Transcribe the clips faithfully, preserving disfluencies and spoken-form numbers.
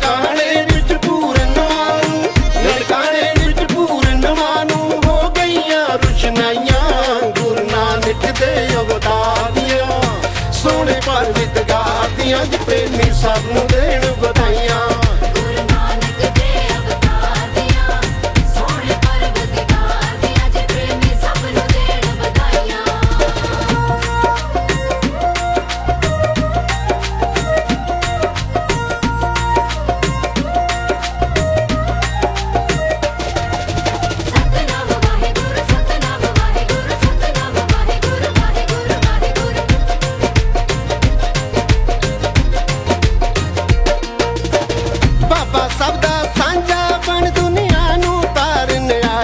प्रेमी सबनूं देण बधाइयां। गुरु नानक देव अवतार दियां सोहणे परवतगार दियां जे प्रेमी सबनूं देण बधाइयां। सतनाम वाहेगुरु सतनाम वाहेगुरु सतनाम वाहेगुरु वाहेगुरु प्रेमी सबनूं देण बधाइयां। गुरु नानक देव अवतार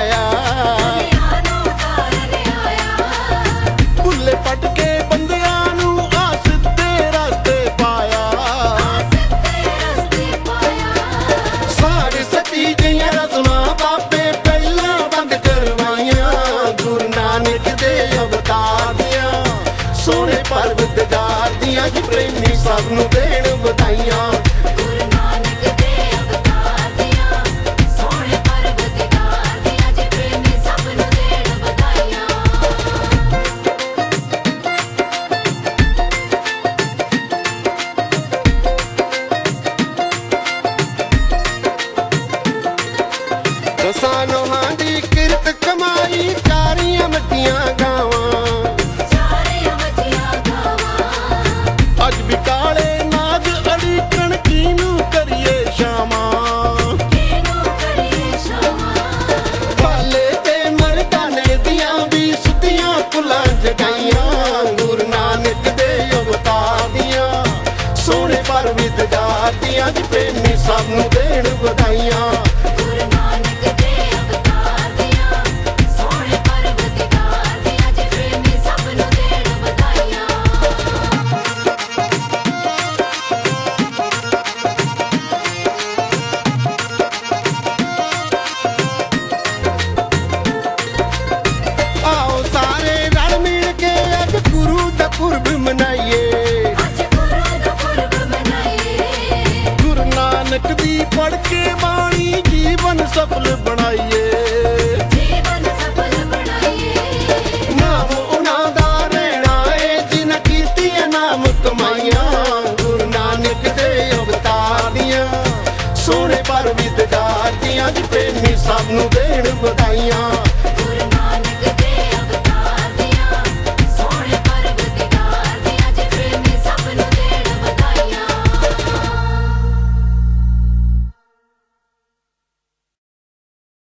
दियां सोहणे परवतगार दियां जे प्रेमी सबनूं देण बधाइयां। दसां नोहां दी किरत कमाई चारियां मटियां गावां प्रेमी सबनूं देण बधाइयां। गुरु नानक देव अवतार दियां सोहणे परवतगार दियां जे प्रेमी सबनूं देण बधाइयां। आओ सारे रल मिल के अज गुरु दा पुरब मनाइए। पढ़ के वाणी जीवन सफल बनाइए जीवन सफल बनाइए। नाम उन्हां दा रहणा है जिन्हां कीतियां नाम कमाइयां। गुरु नानक देव अवतार दियां सोहणे परवतगार दियां जे प्रेमी सबनूं देण बधाइयां। गुरु नानक